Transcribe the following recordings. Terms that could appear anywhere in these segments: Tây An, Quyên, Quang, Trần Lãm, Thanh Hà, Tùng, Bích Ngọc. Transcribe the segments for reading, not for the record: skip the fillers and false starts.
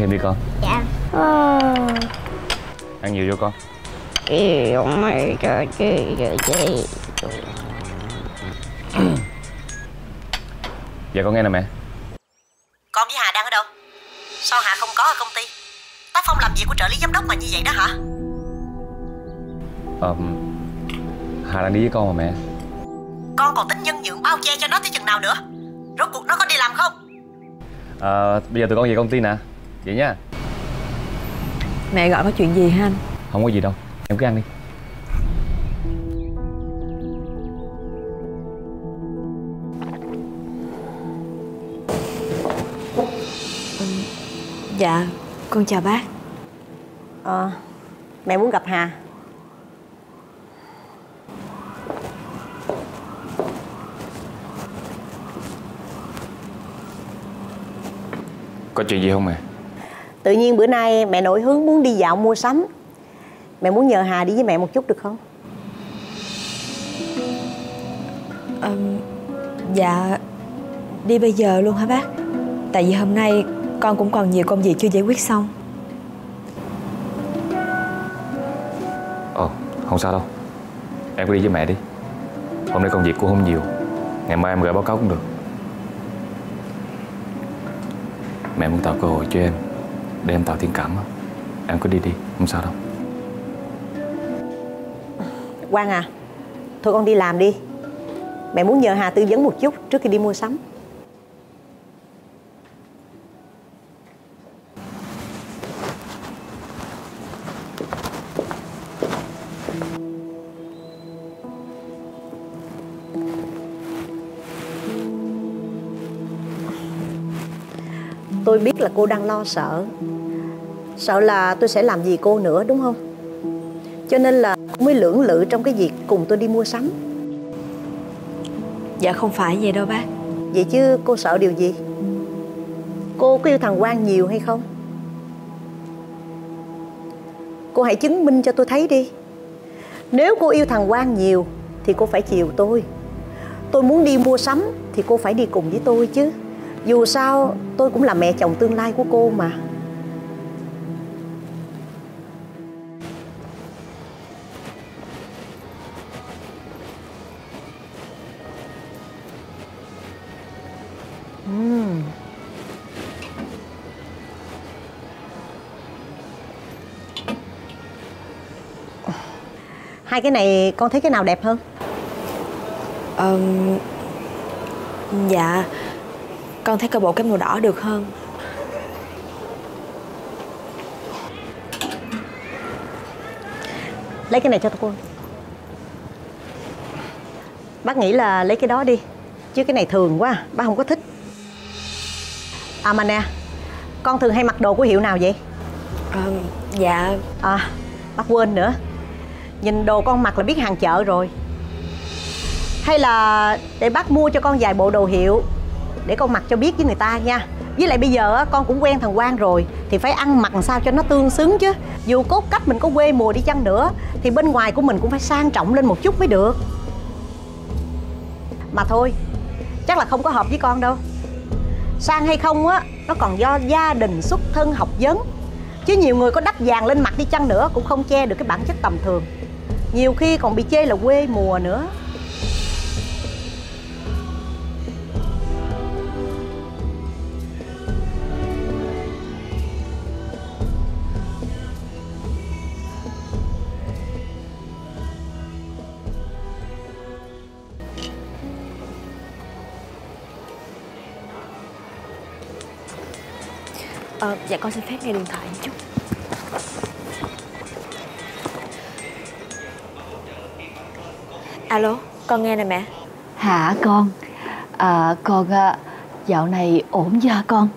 thêm đi con. Dạ. Ăn nhiều vô con. Yêu mày trời chị. Dạ con nghe nè mẹ. Con với Hà đang ở đâu? Sao Hà không có ở công ty? Tác phong làm việc của trợ lý giám đốc mà như vậy đó hả? Hà đang đi với con mà mẹ. Con còn tính nhân nhượng bao che cho nó tới chừng nào nữa? Rốt cuộc nó có đi làm không? Bây giờ tụi con về công ty nè. Vậy nha. Mẹ gọi có chuyện gì hả anh? Không có gì đâu, em cứ ăn đi. Dạ, con chào bác. Mẹ muốn gặp Hà. Có chuyện gì không mẹ? Tự nhiên bữa nay mẹ nổi hứng muốn đi dạo mua sắm. Mẹ muốn nhờ Hà đi với mẹ một chút được không? Dạ. Đi bây giờ luôn hả bác? Tại vì hôm nay con cũng còn nhiều công việc chưa giải quyết xong. Không sao đâu. Em cứ đi với mẹ đi. Hôm nay công việc cũng không nhiều. Ngày mai em gửi báo cáo cũng được. Mẹ muốn tạo cơ hội cho em để em tạo thiện cảm á. Em cứ đi đi, không sao đâu. Quang à, thôi con đi làm đi. Mẹ muốn nhờ Hà tư vấn một chút trước khi đi mua sắm. Tôi biết là cô đang lo sợ. Sợ là tôi sẽ làm gì cô nữa đúng không? Cho nên là mới lưỡng lự trong cái việc cùng tôi đi mua sắm. Dạ không phải vậy đâu bác. Vậy chứ cô sợ điều gì? Cô có yêu thằng Quang nhiều hay không? Cô hãy chứng minh cho tôi thấy đi. Nếu cô yêu thằng Quang nhiều thì cô phải chiều tôi. Tôi muốn đi mua sắm thì cô phải đi cùng với tôi chứ. Dù sao tôi cũng là mẹ chồng tương lai của cô mà. Hai cái này con thấy cái nào đẹp hơn? Dạ con thấy coi bộ cái màu đỏ được hơn. Lấy cái này cho tụi cô. Bác nghĩ là lấy cái đó đi, chứ cái này thường quá, bác không có thích. À mà nè, con thường hay mặc đồ của hiệu nào vậy? Dạ. Bác quên nữa. Nhìn đồ con mặc là biết hàng chợ rồi. Hay là để bác mua cho con vài bộ đồ hiệu để con mặc cho biết với người ta nha. Với lại bây giờ con cũng quen thằng Quang rồi thì phải ăn mặc sao cho nó tương xứng chứ. Dù cốt cách mình có quê mùa đi chăng nữa thì bên ngoài của mình cũng phải sang trọng lên một chút mới được. Mà thôi, chắc là không có hợp với con đâu. Sang hay không á, nó còn do gia đình, xuất thân, học vấn. Chứ nhiều người có đắp vàng lên mặt đi chăng nữa cũng không che được cái bản chất tầm thường. Nhiều khi còn bị chê là quê mùa nữa. Dạ con xin phép nghe điện thoại một chút. Alo, con nghe nè mẹ. Hả con? Con dạo này ổn chứ hả con?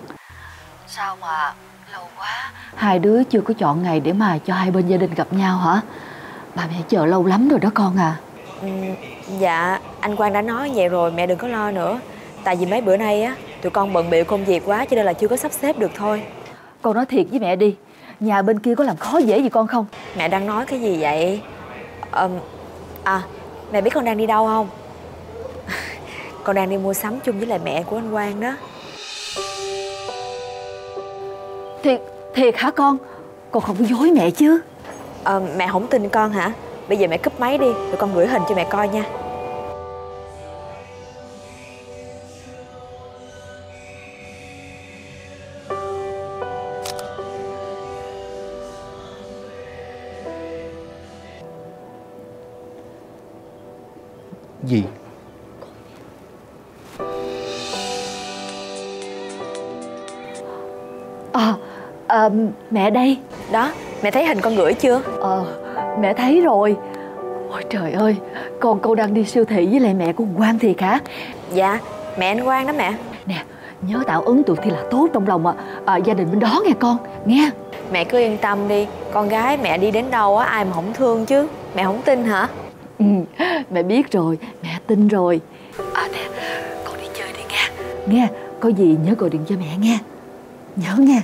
Sao mà lâu quá hai đứa chưa có chọn ngày để mà cho hai bên gia đình gặp nhau hả? Bà mẹ chờ lâu lắm rồi đó con à. Dạ anh Quang đã nói vậy rồi, mẹ đừng có lo nữa. Tại vì mấy bữa nay á tụi con bận bịu công việc quá cho nên là chưa có sắp xếp được thôi. Con nói thiệt với mẹ đi, nhà bên kia có làm khó dễ gì con không? Mẹ đang nói cái gì vậy? Mẹ biết con đang đi đâu không? Con đang đi mua sắm chung với lại mẹ của anh Quang đó. Thiệt Thiệt hả con không dối mẹ chứ? Mẹ không tin con hả? Bây giờ mẹ cúp máy đi, rồi con gửi hình cho mẹ coi nha. Gì? Mẹ đây. Đó, mẹ thấy hình con gửi chưa? Mẹ thấy rồi. Ôi trời ơi, con đang đi siêu thị với lại mẹ của Quang thiệt hả? Dạ, mẹ anh Quang đó mẹ. Nè, nhớ tạo ấn tượng thì là tốt trong lòng gia đình bên đó nghe con, nghe. Mẹ cứ yên tâm đi, con gái mẹ đi đến đâu á ai mà không thương chứ. Mẹ không tin hả? Ừ, mẹ biết rồi, mẹ tin rồi. Nè, con đi chơi đi nghe. Nghe, có gì nhớ gọi điện cho mẹ nghe. Nhớ nghe.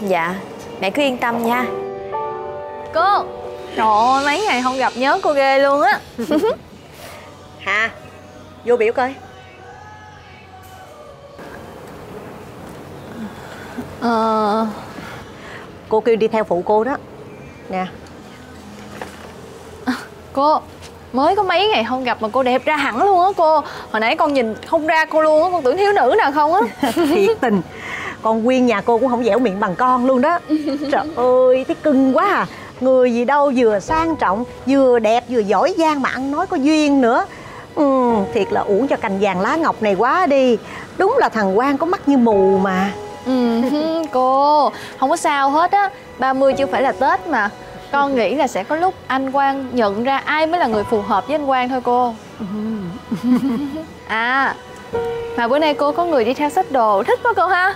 Dạ, mẹ cứ yên tâm nha. Cô, trời ơi, mấy ngày không gặp nhớ cô ghê luôn á. Hà, vô biểu coi. Cô kêu đi theo phụ cô đó. Nè. Cô, mới có mấy ngày không gặp mà cô đẹp ra hẳn luôn á cô. Hồi nãy con nhìn không ra cô luôn á, con tưởng thiếu nữ nào không á. Thiệt tình. Con Quyên nhà cô cũng không dẻo miệng bằng con luôn đó. Trời ơi, thấy cưng quá à. Người gì đâu vừa sang trọng, vừa đẹp, vừa giỏi giang mà ăn nói có duyên nữa. Thiệt là uổng cho cành vàng lá ngọc này quá đi. Đúng là thằng Quang có mắt như mù mà. Cô, không có sao hết á. 30 chưa phải là Tết mà. Con nghĩ là sẽ có lúc anh Quang nhận ra ai mới là người phù hợp với anh Quang thôi cô. À, mà bữa nay cô có người đi theo sách đồ, thích quá cô ha.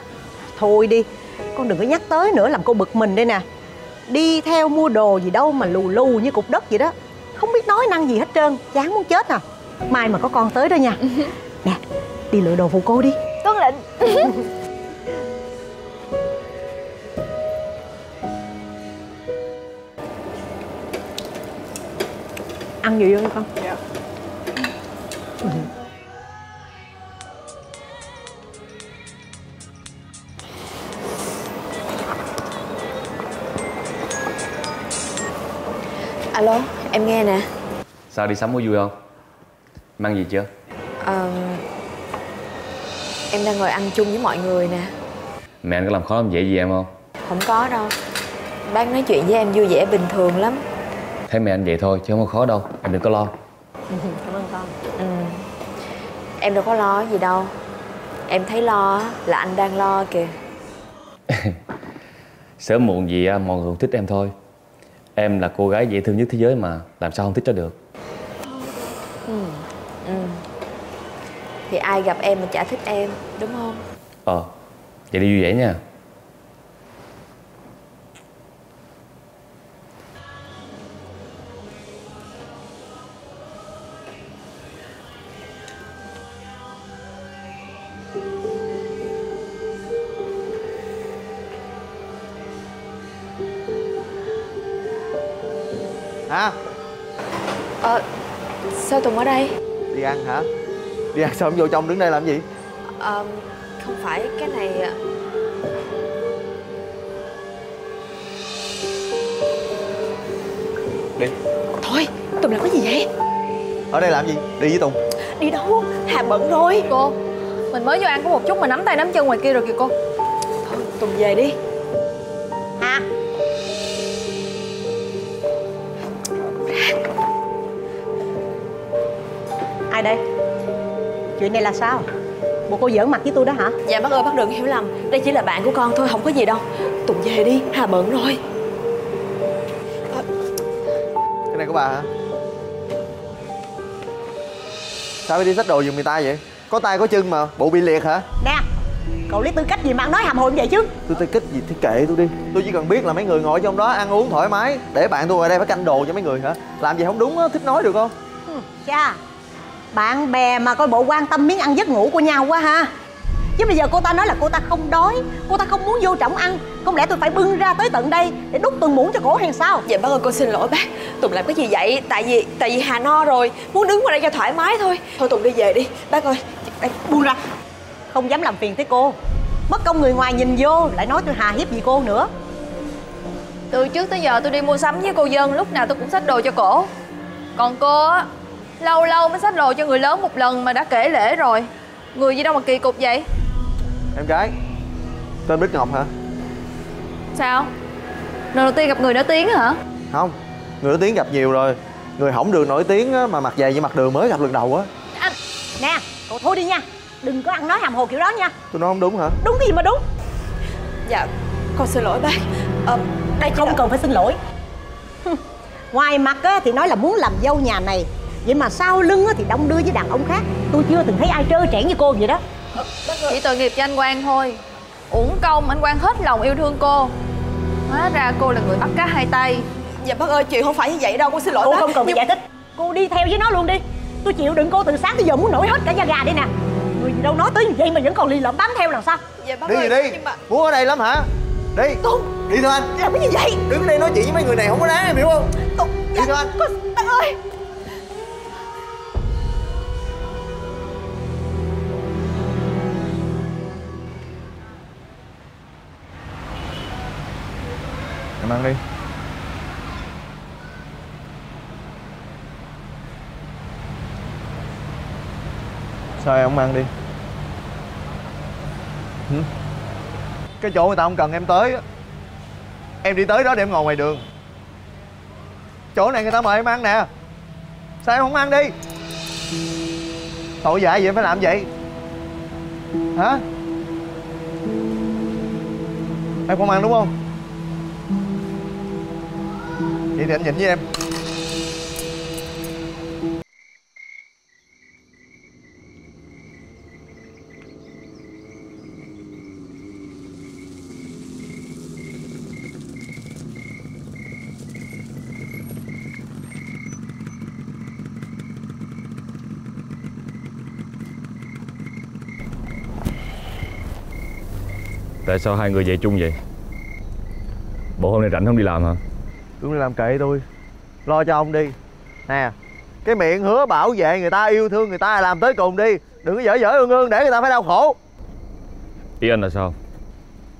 Thôi đi, con đừng có nhắc tới nữa làm cô bực mình đây nè. Đi theo mua đồ gì đâu mà lù lù như cục đất vậy đó. Không biết nói năng gì hết trơn, chán muốn chết à. Mai mà có con tới đó nha. Nè, đi lựa đồ phụ cô đi. Tuân lệnh. Ăn nhiều vô con. Dạ. Alo, em nghe nè. Sao đi sắm có vui không? Mang gì chưa? Em đang ngồi ăn chung với mọi người nè. Mẹ anh có làm khó làm dễ gì em không? Không có đâu. Bác nói chuyện với em vui vẻ bình thường lắm. Thấy mẹ anh vậy thôi chứ không có khó đâu. Em đừng có lo. Cảm ơn con. Em đâu có lo gì đâu. Em thấy lo là anh đang lo kìa. Sớm muộn gì mọi người cũng thích em thôi. Em là cô gái dễ thương nhất thế giới mà. Làm sao không thích cho được. Thì ai gặp em mà chả thích em, đúng không? Vậy đi vui vẻ nha. Sao Tùng ở đây? Đi ăn hả? Đi ăn sao không vô trong đứng đây làm gì? Không phải cái này. Đi. Thôi, Tùng làm cái gì vậy? Ở đây làm gì? Đi với Tùng. Đi đâu? Hà bận rồi. Cô, mình mới vô ăn có một chút mà nắm tay nắm chân ngoài kia rồi kìa cô. Thôi, Tùng về đi. Hà. Ai đây? Chuyện này là sao? Bộ cô giỡn mặt với tôi đó hả? Dạ bác ơi, bác đừng hiểu lầm. Đây chỉ là bạn của con thôi, không có gì đâu. Tùng về đi, Hà bận rồi. Cái này của bà hả? Sao phải đi xách đồ giùm người ta vậy? Có tay có chân mà, bộ bị liệt hả? Nè, cậu lấy tư cách gì mà ăn nói hàm hồ như vậy chứ? Tôi tư cách gì thì kệ tôi đi. Tôi chỉ cần biết là mấy người ngồi trong đó ăn uống thoải mái. Để bạn tôi ở đây phải canh đồ cho mấy người hả? Làm gì không đúng á, thích nói được không? Cha, bạn bè mà coi bộ quan tâm miếng ăn giấc ngủ của nhau quá ha. Chứ bây giờ cô ta nói là cô ta không đói, cô ta không muốn vô trọng ăn, không lẽ tôi phải bưng ra tới tận đây để đút từng muỗng cho cổ hay sao? Dạ bác ơi, con xin lỗi bác. Tùng làm cái gì vậy? Tại vì Hà no rồi, muốn đứng qua đây cho thoải mái thôi. Thôi Tùng đi về đi. Bác ơi, buông ra. Không dám làm phiền tới cô, mất công người ngoài nhìn vô lại nói tôi hà hiếp gì cô nữa. Từ trước tới giờ tôi đi mua sắm với cô Dân lúc nào tôi cũng xách đồ cho cổ. Còn cô á, lâu lâu mới xách đồ cho người lớn một lần mà đã kể lễ rồi. Người gì đâu mà kỳ cục vậy? Em gái tên Bích Ngọc hả? Sao? Lần đầu tiên gặp người nổi tiếng hả? Không, người nổi tiếng gặp nhiều rồi. Người hỏng đường nổi tiếng á, mà mặt dày như mặt đường mới gặp lần đầu á. À, nè, cậu thôi đi nha. Đừng có ăn nói hàm hồ kiểu đó nha. Tôi nói không đúng hả? Đúng cái gì mà đúng. Dạ, con xin lỗi bác. Đây không cần phải xin lỗi. Ngoài mặt á, thì nói là muốn làm dâu nhà này, vậy mà sau lưng á, thì đong đưa với đàn ông khác. Tôi chưa từng thấy ai trơ trẽn như cô vậy đó. Chỉ tội nghiệp cho anh Quang thôi. Uổng công anh Quang hết lòng yêu thương cô, hóa ra cô là người bắt cá hai tay. Dạ bác ơi, chuyện không phải như vậy đâu, con xin lỗi cô. Bác không cần phải giải thích. Cô đi theo với nó luôn đi. Tôi chịu đựng cô từ sáng tới giờ muốn nổi hết cả da gà đây nè. Người đâu nói tới như vậy mà vẫn còn lì lợm bám theo làm sao? Dạ bác đi ơi, đi mà... Muốn ở đây lắm hả? Đi Tùng, đi thôi anh. Làm cái gì vậy? Đứng ở đây nói chuyện với mấy người này không có đáng, em hiểu không? Tùng, đi dạ, thôi anh. Con... Bác ơi. Em ăn đi. Sao em không ăn đi? Cái chỗ người ta không cần em tới, em đi tới đó để em ngồi ngoài đường. Chỗ này người ta mời em ăn nè, sao em không ăn đi? Tội vạ gì em phải làm vậy hả? Em không ăn đúng không? Vậy thì anh nhịn với em. Tại sao hai người về chung vậy? Bộ hôm nay rảnh không đi làm hả? Tôi đi làm kệ tôi, lo cho ông đi. Nè, cái miệng hứa bảo vệ người ta, yêu thương người ta, làm tới cùng đi. Đừng có dở dở ương ương để người ta phải đau khổ. Ý anh là sao?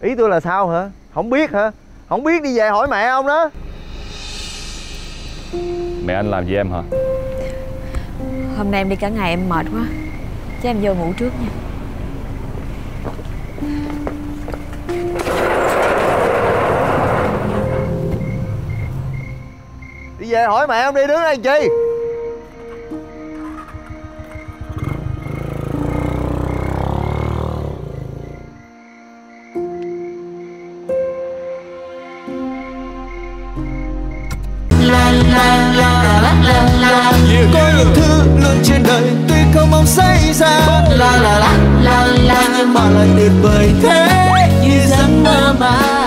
Ý tôi là sao hả? Không biết hả? Không biết đi về hỏi mẹ ông đó. Mẹ anh làm gì em hả? Hôm nay em đi cả ngày em mệt quá, chứ em vô ngủ trước nha. Đi về hỏi mẹ không đi, đứng đây làm chi? Có lượng thứ luôn trên đời, tuy không mong xảy ra nhưng mà lại tuyệt vời thế như giấc mơ mà.